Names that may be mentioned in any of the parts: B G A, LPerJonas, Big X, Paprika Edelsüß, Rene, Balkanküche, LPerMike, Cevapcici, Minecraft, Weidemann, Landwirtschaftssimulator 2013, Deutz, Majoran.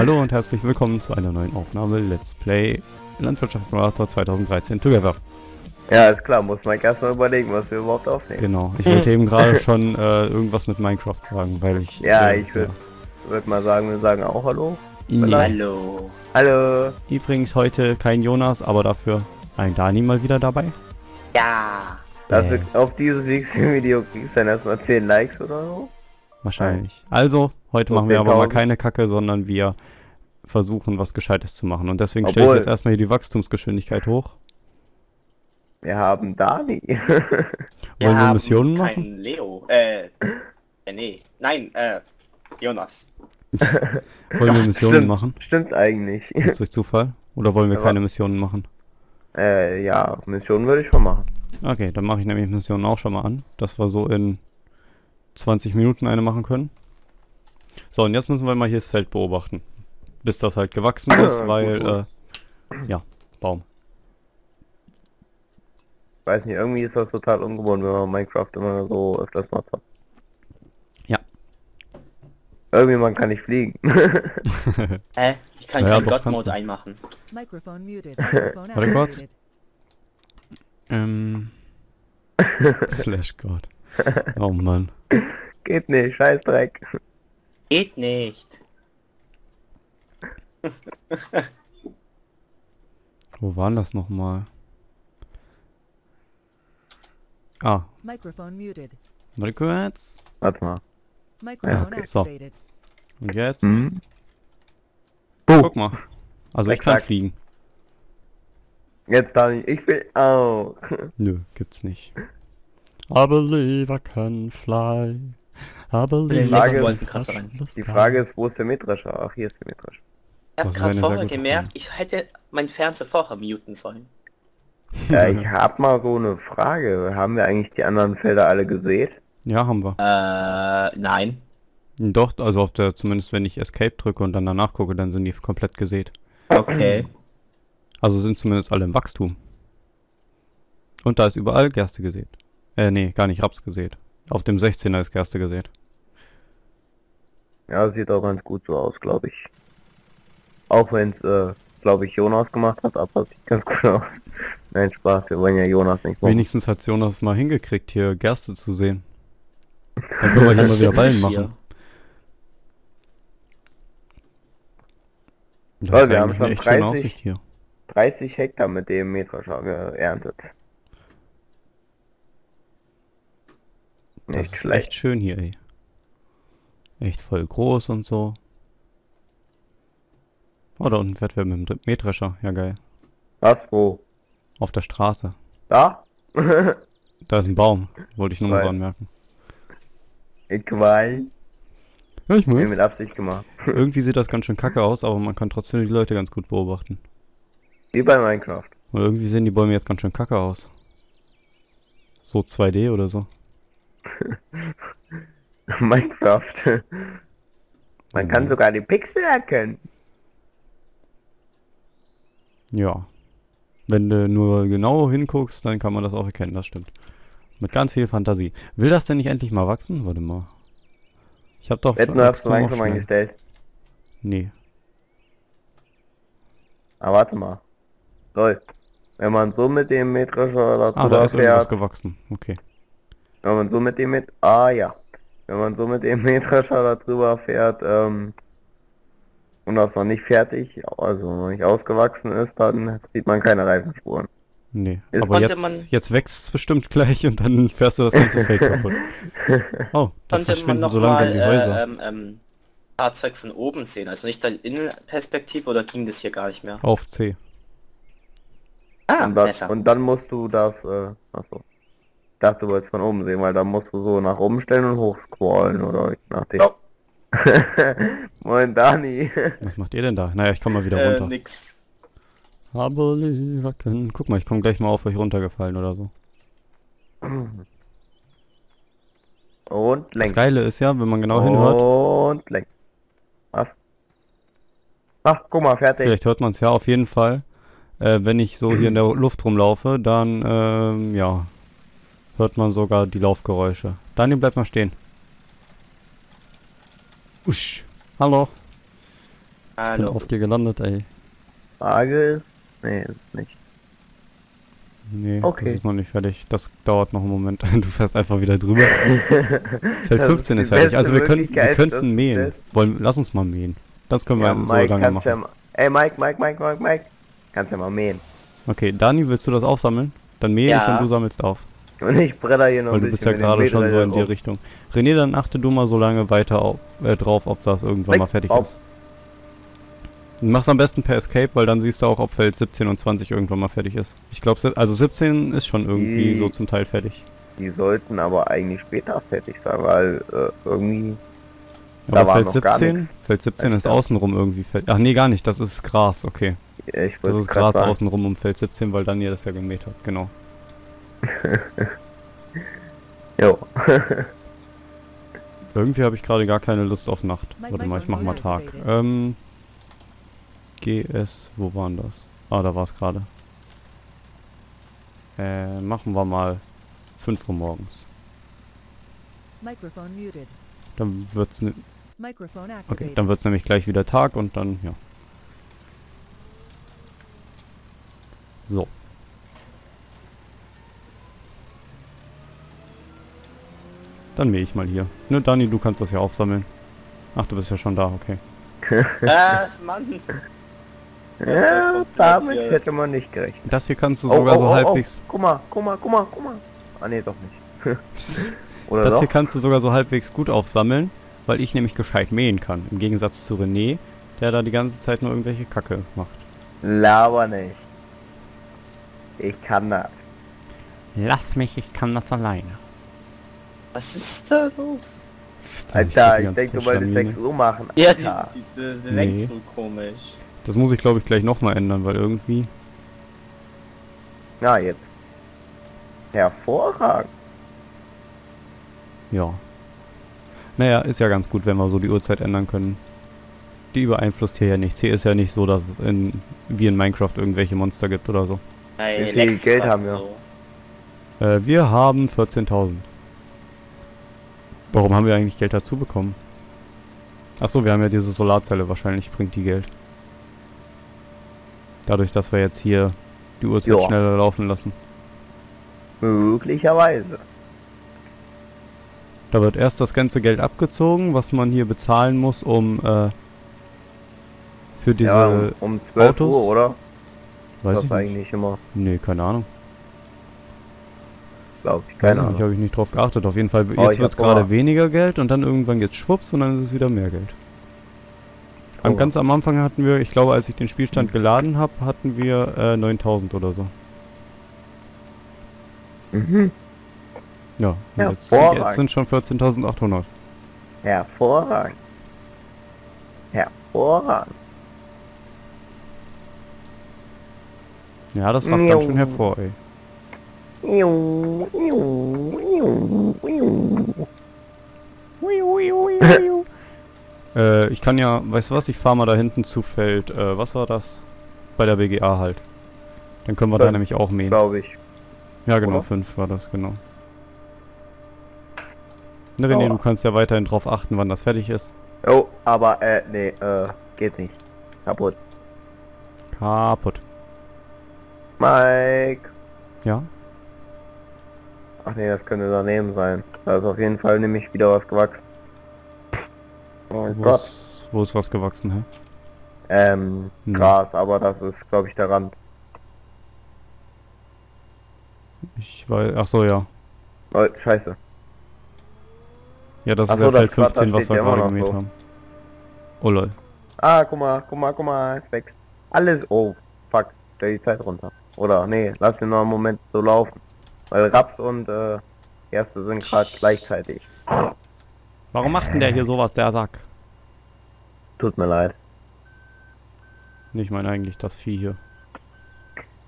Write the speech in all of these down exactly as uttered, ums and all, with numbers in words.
Hallo und herzlich willkommen zu einer neuen Aufnahme Let's Play Landwirtschaftssimulator zwanzig dreizehn Together. Ja, ist klar, muss man erstmal überlegen, was wir überhaupt aufnehmen. Genau, ich wollte eben gerade schon äh, irgendwas mit Minecraft sagen, weil ich... Ja, äh, ich würde ja. würd mal sagen, wir sagen auch Hallo. Nee. Hallo. Hallo. Übrigens heute kein Jonas, aber dafür ein Dani mal wieder dabei. Ja. Das wird auf dieses Video kriegst du dann erstmal zehn Likes oder so. Wahrscheinlich. Also, heute machen wir aber mal keine Kacke, sondern wir versuchen, was Gescheites zu machen. Und deswegen stelle ich jetzt erstmal hier die Wachstumsgeschwindigkeit hoch. Wir haben Dani. Wollen wir Missionen machen? Kein Leo. Äh, nee. Nein, äh, Jonas. Wollen wir Missionen machen? Stimmt eigentlich. Ist durch Zufall? Oder wollen wir keine Missionen machen? Äh, ja, Missionen würde ich schon machen. Okay, dann mache ich nämlich Missionen auch schon mal an, dass wir so in zwanzig Minuten eine machen können. So, und jetzt müssen wir mal hier das Feld beobachten, bis das halt gewachsen ist, weil, äh, ja, Baum. Weiß nicht, irgendwie ist das total ungewohnt, wenn man Minecraft immer so öfters macht. Ja. Irgendwie, man kann nicht fliegen. äh, ich kann naja, keinen God-Mode einmachen. Mikrofon muted. Warte kurz. Ähm... Slash God. Oh Mann. Geht nicht, scheiß Dreck. Geht nicht. Wo waren das nochmal? Ah. Mikrofon muted. Warte kurz. Warte mal. Ja, okay. So. Und jetzt? Mhm. Oh. Guck mal. Also Exakt. Ich kann fliegen. Jetzt darf ich, ich will auch. Nö, gibt's nicht. I believe I can fly. I believe die Frage, I can rein. Die Frage ist, wo ist der Mähdrescher? Ach, hier ist der Mähdrescher. Ich hab gerade vorher gemerkt, ich hätte mein Fernseher vorher muten sollen. Ja, ich hab mal so eine Frage. Haben wir eigentlich die anderen Felder alle gesät? Ja, haben wir. Äh, nein. Doch, also auf der, zumindest wenn ich Escape drücke und dann danach gucke, dann sind die komplett gesät. Okay. Also sind zumindest alle im Wachstum. Und da ist überall Gerste gesät. Äh, nee, gar nicht Raps gesät. Auf dem sechzehner ist Gerste gesät. Ja, sieht auch ganz gut so aus, glaube ich. Auch wenn es, äh, glaube ich, Jonas gemacht hat, aber sieht ganz gut aus. Nein, Spaß, wir wollen ja Jonas nicht machen. Wenigstens hat Jonas mal hingekriegt, hier Gerste zu sehen. Dann können wir hier mal wieder Ballen machen. Das ist eigentlich eine echt schöne Aussicht hier. dreißig Hektar mit dem Mähdrescher geerntet. Das ist echt schön hier, ey. Echt voll groß und so. Oh, da unten fährt wer mit dem Mähdrescher. Ja, geil. Was, wo? Auf der Straße. Da? Da ist ein Baum. Wollte ich nur mal so anmerken. Ich weiß. Ich bin mit Absicht gemacht. Irgendwie sieht das ganz schön kacke aus, aber man kann trotzdem die Leute ganz gut beobachten. Wie bei Minecraft. Und irgendwie sehen die Bäume jetzt ganz schön kacke aus. So zwei D oder so. Minecraft. Man kann sogar die Pixel erkennen. Ja. Wenn du nur genau hinguckst, dann kann man das auch erkennen, das stimmt. Mit ganz viel Fantasie. Will das denn nicht endlich mal wachsen? Warte mal. Ich hab doch... Wetten, hast du Minecraft eingestellt? Nee. Ah, warte mal. Soll. Wenn man so mit dem Mähdrescher dazu ah, da ist fährt, irgendwas gewachsen. Okay. Wenn man so mit dem Mähdrescher... Ah, ja. Wenn man so mit dem Mähdrescher da drüber fährt, ähm... und das noch nicht fertig, also noch nicht ausgewachsen ist, dann sieht man keine Reifenspuren. Nee, ist aber jetzt, man jetzt wächst es bestimmt gleich und dann fährst du das ganze Feld kaputt. Oh, da verschwinden so langsam mal, die Häuser. Äh, ähm, ähm, Fahrzeug von oben sehen, also nicht deine Innenperspektive, oder ging das hier gar nicht mehr? Auf C. Ah, und, das, besser. Und dann musst du das, äh, achso. Ich dachte, du wolltest von oben sehen, weil dann musst du so nach oben stellen und hochscrollen oder nach dem. Oh. Moin Dani. Was macht ihr denn da? Naja, ich komm mal wieder äh, runter. Nix. Aber guck mal, ich komm gleich mal auf euch runtergefallen oder so. Und lenk. Das Geile ist ja, wenn man genau hinhört. Und lenk. Was? Ach, guck mal, fertig. Vielleicht hört man es ja auf jeden Fall. Äh, wenn ich so hier in der Luft rumlaufe, dann, ähm, ja, hört man sogar die Laufgeräusche. Daniel, bleib mal stehen. Usch. Hallo. Hallo. Ich bin auf dir gelandet, ey. Frage ist... Nee, ist nicht. Nee, okay. Das ist noch nicht fertig. Das dauert noch einen Moment. Du fährst einfach wieder drüber. Feld fünfzehn ist, ist fertig. Also wir, können, wir könnten mähen. Wollen, lass uns mal mähen. Das können wir ja, so Mike, lange machen. Ja, ey Mike, Mike, Mike, Mike, Mike. Kannst ja mal mähen. Okay, Dani, willst du das aufsammeln? Dann mähe ja. ich und du sammelst auf. Und ich bretter hier noch ein bisschen. Du bist ja gerade schon so in die Richtung. René, dann achte du mal so lange weiter auf, äh, drauf, ob das irgendwann Mike, mal fertig auf. ist. Mach's am besten per Escape, weil dann siehst du auch, ob Feld siebzehn und zwanzig irgendwann mal fertig ist. Ich glaube, also siebzehn ist schon irgendwie die, so zum Teil fertig. Die sollten aber eigentlich später fertig sein, weil äh, irgendwie... Aber da Feld, siebzehn, Feld siebzehn ist außenrum irgendwie fertig. Ach nee, gar nicht, das ist Gras, okay. Ja, ich das ist Gras sagen. außenrum um Feld siebzehn, weil Daniel das ja gemäht hat, genau. Jo. Irgendwie habe ich gerade gar keine Lust auf Nacht. Warte mal, ich mach mal Tag. Ähm... G S, wo waren das? Ah, da war es gerade. Äh, machen wir mal fünf Uhr morgens. Dann wird's ne Okay, dann wird's nämlich gleich wieder Tag und dann, ja. So. Dann mähe ich mal hier. Ne, Dani, du kannst das ja aufsammeln. Ach, du bist ja schon da, okay. Ah, Mann! Ja, damit hier. hätte man nicht gerechnet. Das hier kannst du oh, sogar oh, so oh, halbwegs... Oh. Guck mal, guck mal, guck mal, guck mal. Ah ne, doch nicht. Oder das doch? hier kannst du sogar so halbwegs gut aufsammeln, weil ich nämlich gescheit mähen kann. Im Gegensatz zu René, der da die ganze Zeit nur irgendwelche Kacke macht. Laber nicht. Ich kann das. Lass mich, ich kann das alleine. Was ist da los? Alter, ich, ich denke, du wolltest sechs Uhr machen. Ja, die, die, die, die nee. so komisch. Das muss ich, glaube ich, gleich nochmal ändern, weil irgendwie... Na, jetzt. Hervorragend. Ja. Naja, ist ja ganz gut, wenn wir so die Uhrzeit ändern können. Die beeinflusst hier ja nichts. Hier ist ja nicht so, dass es in, wie in Minecraft irgendwelche Monster gibt oder so. Nein, wie viel Geld haben wir? So. Äh, wir haben vierzehntausend. Warum haben wir eigentlich Geld dazu bekommen? Achso, wir haben ja diese Solarzelle. Wahrscheinlich bringt die Geld. Dadurch, dass wir jetzt hier die Uhrzeit Joa. schneller laufen lassen. Möglicherweise. Da wird erst das ganze Geld abgezogen, was man hier bezahlen muss, um äh, für diese ja, um zwölf Autos. Uhr, oder? Weiß das ich eigentlich nicht immer. Nee, keine Ahnung. Glaube ich, keine Ahnung. Ich habe ich nicht drauf geachtet. Auf jeden Fall, jetzt oh, wird es gerade weniger Geld und dann irgendwann geht's schwupps und dann ist es wieder mehr Geld. Oh. Am, ganz am Anfang hatten wir, ich glaube, als ich den Spielstand geladen habe, hatten wir äh, neuntausend oder so. Mhm. Ja, ja jetzt, jetzt sind schon vierzehntausendachthundert. Hervorragend. Hervorragend. Ja, das ragt dann schon hervor, ey. äh, ich kann ja, weißt du was, ich fahre mal da hinten zu Feld, äh, was war das? Bei der B G A halt. Dann können wir fünf, da nämlich auch mähen. Glaube ich. Ja genau, fünf war das, genau. Ne, René, oh. du kannst ja weiterhin drauf achten, wann das fertig ist. Oh, aber äh, nee, äh, geht nicht. Kaputt. Kaputt. Mike. Ja? Ach nee, das könnte daneben sein. Da ist auf jeden Fall nämlich wieder was gewachsen. Oh mein Gott. Ist, wo ist was gewachsen, hä? Ähm, nee. Gras, aber das ist, glaube ich, der Rand. Ich weiß, ach so, ja. Oh, scheiße. Ja, das ach ist so, ja Feld fünfzehn, was wir gerade gemäht so. haben. Oh lol. Ah, guck mal, guck mal, guck mal, es wächst. Alles, oh, fuck, stell die Zeit runter. Oder, nee, lass ihn noch einen Moment so laufen. Weil Raps und äh, Erste sind gerade gleichzeitig. Warum macht denn der hier sowas, der Sack? Tut mir leid. Ich meine eigentlich das Vieh hier.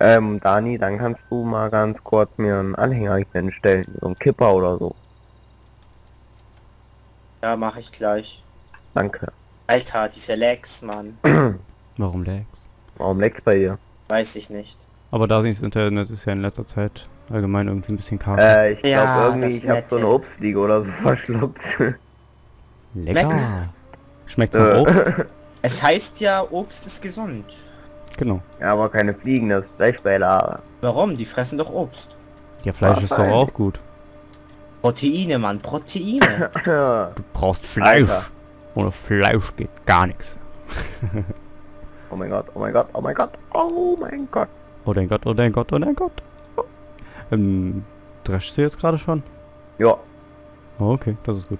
Ähm, Dani, dann kannst du mal ganz kurz mir einen Anhänger hinstellen. So einen Kipper oder so. Ja, mache ich gleich. Danke. Alter, diese Lags, Mann. Warum Lags? Warum Lags bei dir? Weiß ich nicht. Aber da das Internet ist ja in letzter Zeit allgemein irgendwie ein bisschen karg. Äh, ich glaube ja, irgendwie, ich habe so eine Obstliege oder so verschluckt. Lecker. Schmeckt's nach Obst? Es heißt ja, Obst ist gesund. Genau. Ja, aber keine Fliegen, das Fleischbeiler. Warum? Die fressen doch Obst. Ja, Fleisch Ach, ist doch auch gut. Proteine, Mann, Proteine. Du brauchst Fleisch. Alter. Ohne Fleisch geht gar nichts. Oh mein Gott, oh mein Gott, oh mein Gott, oh mein Gott. Oh dein Gott, oh dein Gott, oh dein Gott. Oh. Ähm, dreschst du jetzt gerade schon? Ja. Oh, okay, das ist gut.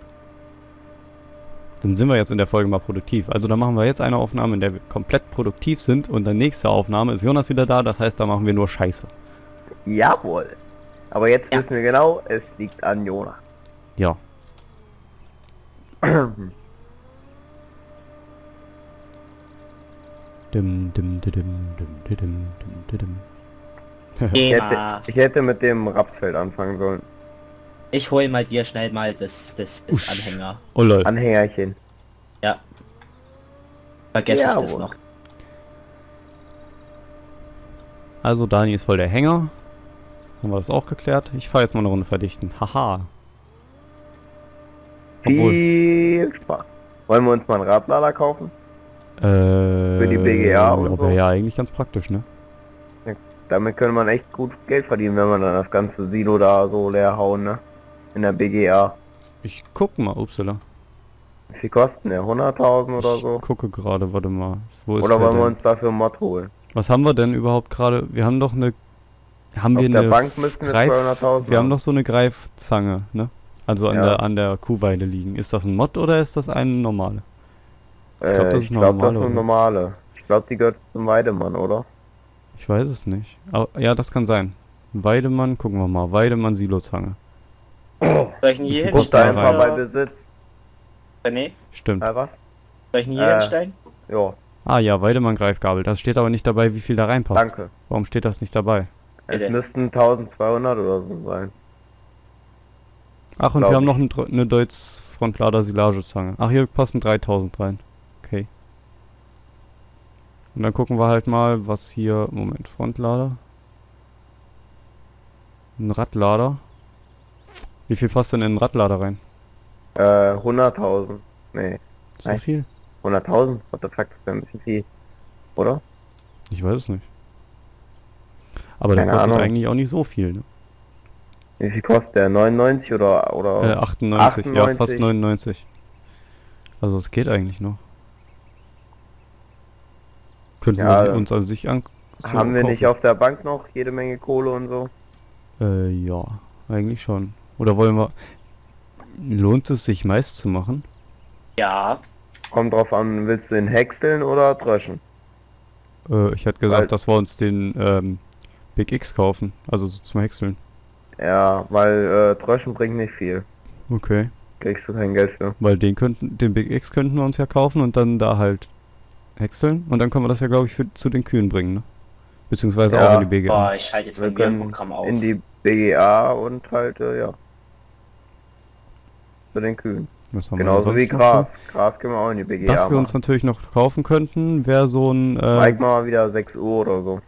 Dann sind wir jetzt in der Folge mal produktiv. Also da machen wir jetzt eine Aufnahme, in der wir komplett produktiv sind. Und dann nächste Aufnahme ist Jonas wieder da. Das heißt, da machen wir nur Scheiße. Jawohl. Aber jetzt ja. wissen wir genau, es liegt an Jonas. Ja. Dim, dim, dim, dim, dim, dim, dim. Ich, hätte, ich hätte mit dem Rapsfeld anfangen sollen. Ich hole mal dir schnell mal das, das, das Usch, Anhänger. Oh lol. Anhängerchen. Ja. Vergesse ja, ich das wohl. noch. Also Dani ist voll der Hänger. Haben wir das auch geklärt. Ich fahre jetzt mal eine Runde verdichten. Haha. Obwohl. Viel Spaß. Wollen wir uns mal einen Radlader kaufen? Äh, Für die B G A und so. Ja, eigentlich ganz praktisch, ne? Ja, damit könnte man echt gut Geld verdienen, wenn man dann das ganze Silo da so leer hauen, ne? In der B G A. Ich guck mal, upsala. Wie viel kosten der? hunderttausend oder so? Ich gucke gerade, warte mal. Wo ist oder wollen wir uns dafür einen Mod holen? Was haben wir denn überhaupt gerade? Wir haben doch eine... Haben Auf wir der eine Bank müssen Greif, wir Wir haben doch so eine Greifzange, ne? Also an, ja. der, an der Kuhweide liegen. Ist das ein Mod oder ist das eine normale? Ich glaube, das, äh, glaub, das ist eine normale. Ich glaube, die gehört zum Weidemann, oder? Ich weiß es nicht. Aber, ja, das kann sein. Weidemann, gucken wir mal. Weidemann Silozange. Oh, soll ich ihn hier hinstellen? Einfach bei Besitz. Äh, nee. Stimmt. Äh, was? Soll ich ihn hier äh, hinstellen? Ja. Ah ja, Weidemann Greifgabel. Das steht aber nicht dabei, wie viel da reinpasst. Danke. Warum steht das nicht dabei? Es Bitte. müssten eintausendzweihundert oder so sein. Ach, und glaub wir haben noch eine, eine Deutz Frontlader Silagezange. Ach, hier passen dreitausend rein. Okay. Und dann gucken wir halt mal, was hier... Moment, Frontlader. Ein Radlader. Wie viel passt denn in den Radlader rein? Äh, hunderttausend. Nee. So Nein. viel? hunderttausend? What the fuck, das wäre ein bisschen viel. Oder? Ich weiß es nicht. Aber der kostet Ahnung. eigentlich auch nicht so viel, ne? Wie viel kostet der? neunundneunzig oder... oder äh, achtundneunzig, achtundneunzig, ja, fast neunundneunzig. Also es geht eigentlich noch. Könnten ja, wir uns an sich an... Haben wir kaufen. nicht auf der Bank noch jede Menge Kohle und so? Äh, ja, eigentlich schon. Oder wollen wir... Lohnt es sich Mais zu machen? Ja. Kommt drauf an, willst du den häckseln oder dreschen? Äh, ich hätte gesagt, weil dass wir uns den ähm, Big X kaufen, also so zum Häckseln. Ja, weil äh, dreschen bringt nicht viel. Okay. Kriegst du kein Geld für. Weil den könnten, den Big X könnten wir uns ja kaufen und dann da halt häckseln und dann können wir das ja, glaube ich, für, zu den Kühen bringen, ne? Beziehungsweise ja. auch in die B G A. Oh, ich schalte jetzt mein Programm aus. In die B G A und halt, äh, ja. Zu den Kühen. Was haben Genauso wir wie Gras. Gras können wir auch in die B G A. Was wir machen. uns natürlich noch kaufen könnten, wäre so ein... Äh, Zeig mal wieder sechs Uhr oder so.